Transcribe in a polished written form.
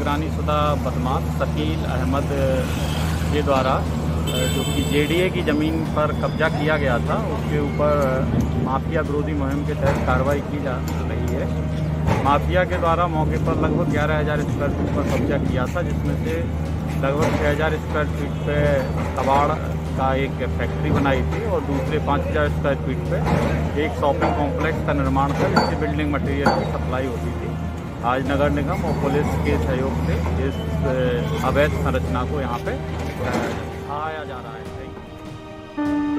निगरानी शुदा बदमाश शकील अहमद के द्वारा जो कि जेडीए की ज़मीन पर कब्जा किया गया था, उसके ऊपर माफिया विरोधी मुहिम के तहत कार्रवाई की जा रही है। माफिया के द्वारा मौके पर लगभग 11,000 स्क्वायर फीट पर कब्जा किया था, जिसमें से लगभग 6,000 स्क्वायर फीट पे कबाड़ का एक फैक्ट्री बनाई थी और दूसरे 5,000 स्क्वायर फीट पे एक शॉपिंग कॉम्प्लेक्स का निर्माण कर इससे बिल्डिंग मटेरियल की सप्लाई होती थी। आज नगर निगम और पुलिस के सहयोग से इस अवैध संरचना को यहाँ पे उठाया जा रहा है।